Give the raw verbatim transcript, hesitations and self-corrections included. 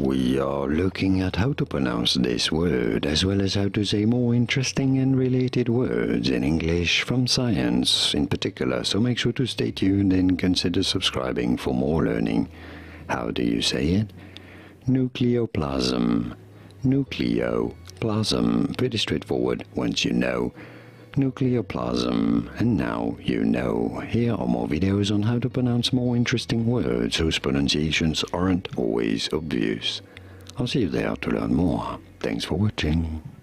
We are looking at how to pronounce this word, as well as how to say more interesting and related words in English from science in particular, so make sure to stay tuned and consider subscribing for more learning. How do you say it? Nucleoplasm. Nucleoplasm. Pretty straightforward once you know. Nucleoplasm. And now you know. Here are more videos on how to pronounce more interesting words whose pronunciations aren't always obvious. I'll see you there to learn more. Thanks for watching.